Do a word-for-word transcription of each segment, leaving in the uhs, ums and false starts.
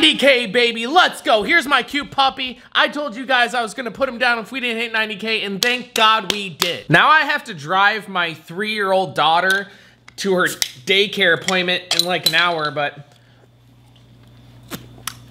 ninety K, baby, let's go. Here's my cute puppy. I told you guys I was gonna put him down if we didn't hit ninety K, and thank God we did. Now I have to drive my three-year-old daughter to her daycare appointment in like an hour, but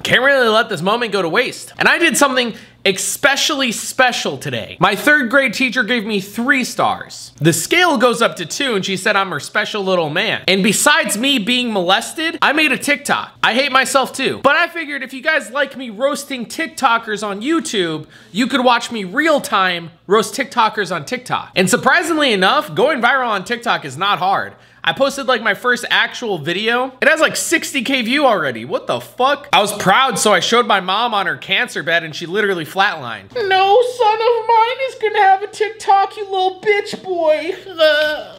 can't really let this moment go to waste. And I did something especially special today. My third grade teacher gave me three stars. The scale goes up to two, and she said I'm her special little man. And besides me being molested, I made a TikTok. I hate myself too. But I figured if you guys like me roasting TikTokers on YouTube, you could watch me real time roast TikTokers on TikTok. And surprisingly enough, going viral on TikTok is not hard. I posted like my first actual video. It has like sixty K view already. What the fuck? I was proud, so I showed my mom on her cancer bed and she literally flatlined. No son of mine is gonna have a TikTok, you little bitch boy.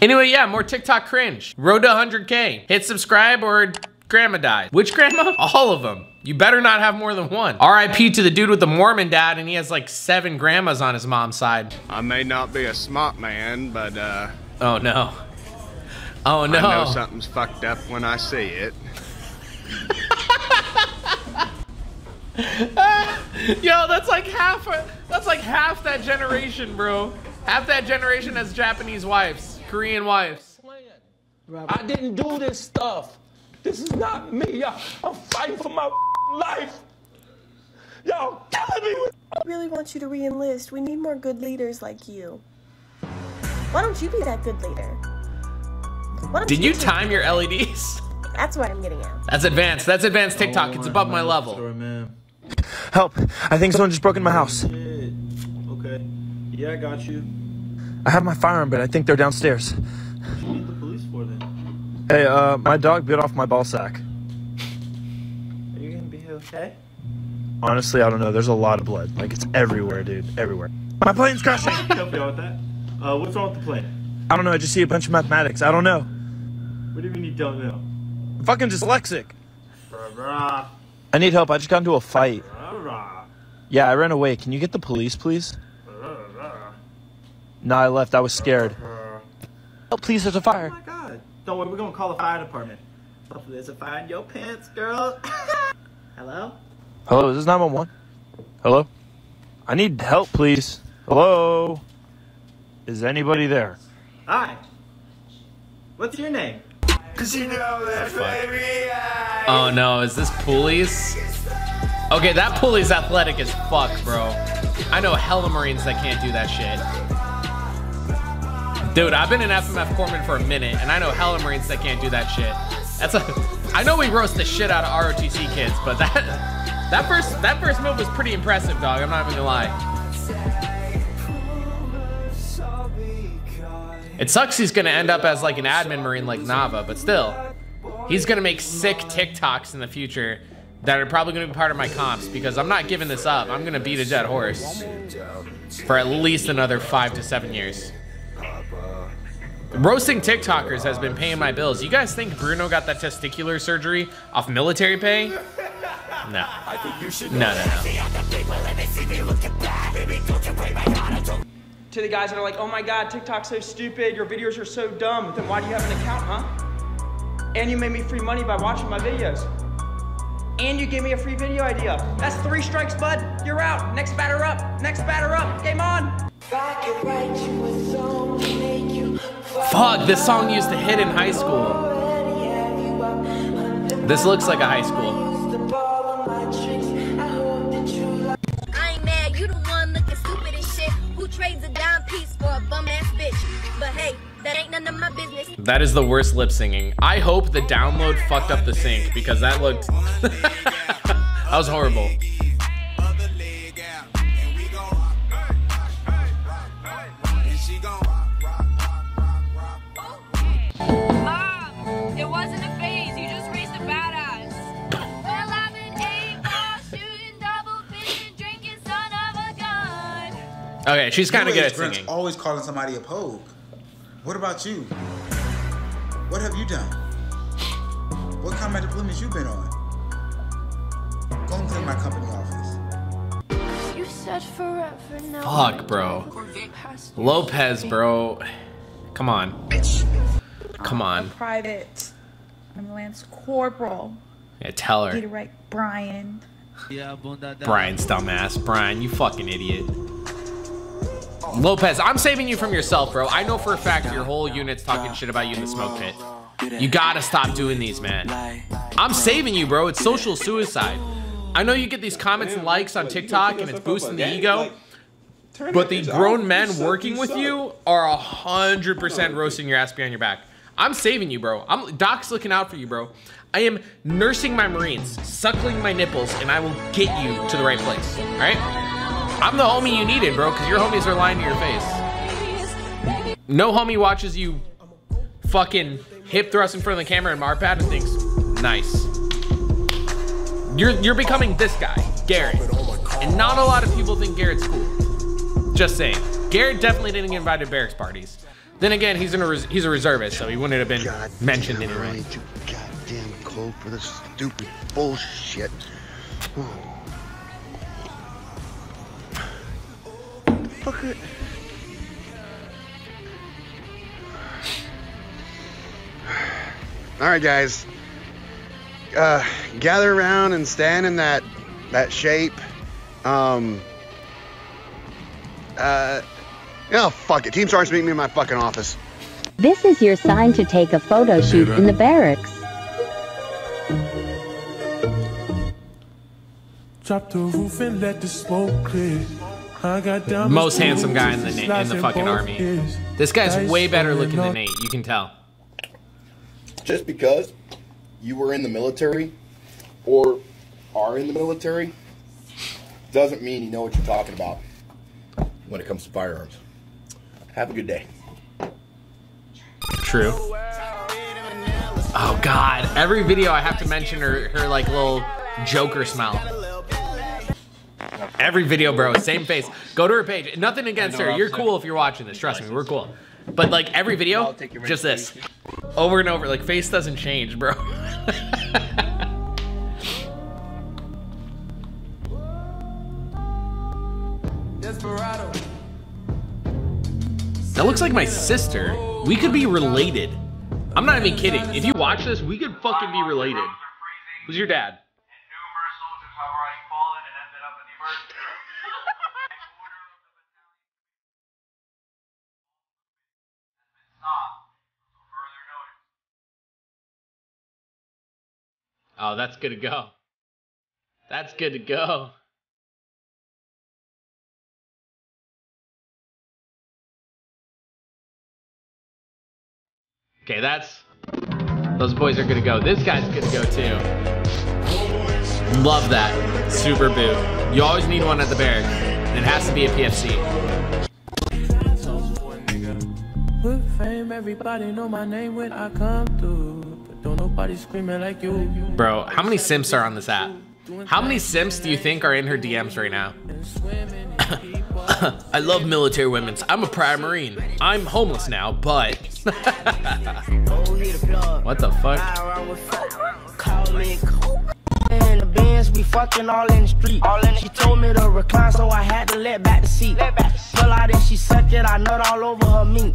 Anyway, yeah, more TikTok cringe. Road to one hundred K. Hit subscribe or grandma died. Which grandma? All of them. You better not have more than one. R I P to the dude with the Mormon dad, and he has like seven grandmas on his mom's side. I may not be a smart man, but uh... oh no. Oh no. I know something's fucked up when I see it. Yo, that's like half a, that's like half that generation, bro. Half that generation has Japanese wives, Korean wives. I didn't do this stuff. This is not me. Y'all, I'm fighting for my life. Y'all killing me with. I really want you to re-enlist. We need more good leaders like you. Why don't you be that good leader? Did you time your L E Ds? That's what I'm getting at. That's advanced. That's advanced TikTok. It's above my level. Help. I think someone just broke into my house. Okay. Yeah, I got you. I have my firearm, but I think they're downstairs. What do you need the police for then? Hey, uh, my dog bit off my ball sack. Are you gonna be okay? Honestly, I don't know. There's a lot of blood. Like, it's everywhere, dude. Everywhere. My plane's crashing. Help you out with that. Uh, what's wrong with the plane? I don't know, I just see a bunch of mathematics. I don't know. What do you mean you don't know? I'm fucking dyslexic. Bruh, bruh. I need help, I just got into a fight. Bruh, bruh. Yeah, I ran away. Can you get the police, please? Bruh, bruh. Nah, I left. I was scared. Bruh, bruh. Oh, please, there's a fire. Oh my god. Don't worry, we're gonna call the fire department. Hopefully there's a fire in your pants, girl. Hello? Hello, is this nine one one? Hello? I need help, please. Hello? Is anybody there? Hi. What's your name? Cause you know that baby I... Oh no, is this Pooley's? Okay, that Pooley's athletic as fuck, bro. I know hella Marines that can't do that shit. Dude, I've been an F M F corpsman for a minute, and I know hella Marines that can't do that shit. That's a... I know we roast the shit out of R O T C kids, but that... That first, that first move was pretty impressive, dog. I'm not even gonna lie. It sucks he's gonna end up as like an admin Marine like Nava, but still, he's gonna make sick TikToks in the future that are probably gonna be part of my comps because I'm not giving this up. I'm gonna beat a dead horse for at least another five to seven years. Roasting TikTokers has been paying my bills. You guys think Bruno got that testicular surgery off military pay? No. No, no, no. To the guys that are like, oh my god, TikTok's so stupid, your videos are so dumb, then why do you have an account, huh? And you made me free money by watching my videos. And you gave me a free video idea. That's three strikes, bud, you're out. Next batter up, next batter up, game on. Fuck, this song used to hit in high school. This looks like a high school. That is the worst lip singing. I hope the download fucked up the sync because that looked... That was horrible. Mom, it wasn't a phase. You just raised a badass. Well, I'm an eight ball shooting double fishing drinking son of a gun. Okay, she's kind of good at singing. Always calling somebody a pogue. What about you? What have you done? What kind of deployments you been on? Go and clean my company office. You said forever now. Fuck, bro. Lopez, bro. Come on. Come on. I'm private. I'm Lance Corporal. Yeah, tell her. Get it right, Brian. Brian's dumbass. Brian, you fucking idiot. Lopez, I'm saving you from yourself, bro. I know for a fact your whole unit's talking shit about you in the smoke pit. You gotta stop doing these, man. I'm saving you, bro. It's social suicide. I know you get these comments and likes on TikTok and it's boosting the ego, but the grown men working with you are one hundred percent roasting your ass behind your back. I'm saving you, bro. I'm, Doc's looking out for you, bro. I am nursing my Marines, suckling my nipples, and I will get you to the right place, all right? I'm the homie you needed, bro, because your homies are lying to your face. No homie watches you fucking hip thrust in front of the camera and Marpad and thinks, nice. You're, you're becoming this guy, Garrett. And not a lot of people think Garrett's cool. Just saying. Garrett definitely didn't get invited to barracks parties. Then again, he's, in a res he's a reservist, so he wouldn't have been God mentioned anyway. Right, you goddamn cold for this stupid bullshit. Ooh. Fuck it. All right, guys. Uh, gather around and stand in that that shape. Um. Uh. Oh, fuck it. Team Sergeant's meeting me in my fucking office. This is your sign to take a photo shoot in the barracks. Drop the roof and let the smoke clear. I got down. Most handsome guy in the in the fucking army. This guy's way better looking than Nate. You can tell. Just because you were in the military or are in the military doesn't mean you know what you're talking about when it comes to firearms. Have a good day. True. Oh God, every video I have to mention her, her like little Joker smile. Every video, bro, same face. Go to her page. Nothing against her. You're cool if you're watching this. Trust me, we're cool. But like every video, just this. Over and over, like face doesn't change, bro. That looks like my sister. We could be related. I'm not even kidding. If you watch this, we could fucking be related. Who's your dad? Oh, that's good to go. That's good to go. Okay, that's, those boys are good to go. This guy's good to go too. Love that, super boot. You always need one at the barracks. It has to be a P F C. With fame, everybody know my name when I come through. But don't nobody screaming like you. Bro, how many simps are on this app? How many simps do you think are in her D Ms right now? I love military women. I'm a proud Marine. I'm homeless now, but what the fuck? And the bands be fucking all in the street. All in. She told me to recline, so I had to let back the seat. Pull out and she sucked it. I nut all over her meat.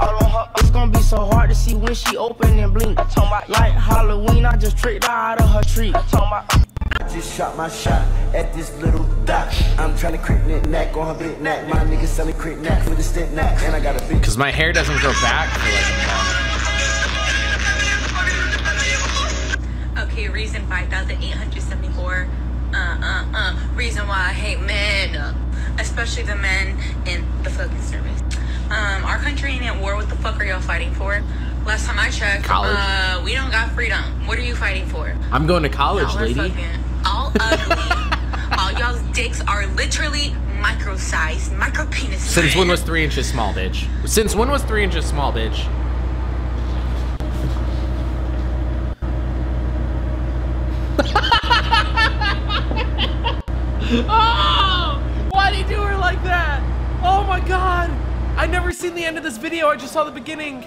It's gonna be so hard to see when she open and blink. Like Halloween, I just tricked her out of her treat. I just shot my shot at this little dot. I'm trying to creep knick-knack on her big knack. My niggas selling knick-knack for the stick knack. And I got a big. Because my hair doesn't go back for like a month. Okay, reason five thousand eight hundred seventy-four. Uh, uh, uh. Reason why I hate men. Especially the men in the fucking service. Um, our country ain't at war. What the fuck are y'all fighting for? Last time I checked, college. Uh, we don't got freedom. What are you fighting for? I'm going to college, y'all lady. Fucking all ugly. All y'all's dicks are literally micro-sized, micro-penis. Since when was three inches small, bitch? Since when was three inches small, bitch? Oh! Why'd he do her like that? Oh my God! I never seen the end of this video. I just saw the beginning.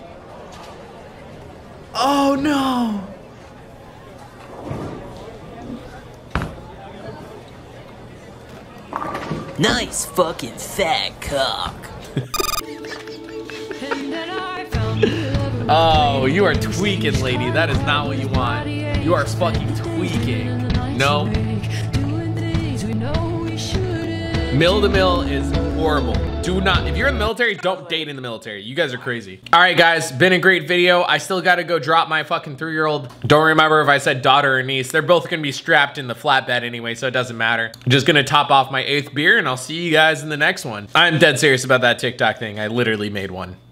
Oh no! Nice fucking fat cock. Oh, you are tweaking, lady. That is not what you want. You are fucking tweaking. No. Mill to mill is horrible. Do not, if you're in the military, don't date in the military. You guys are crazy. All right, guys, been a great video. I still gotta go drop my fucking three-year-old. Don't remember if I said daughter or niece. They're both gonna be strapped in the flatbed anyway, so it doesn't matter. I'm just gonna top off my eighth beer and I'll see you guys in the next one. I'm dead serious about that TikTok thing. I literally made one.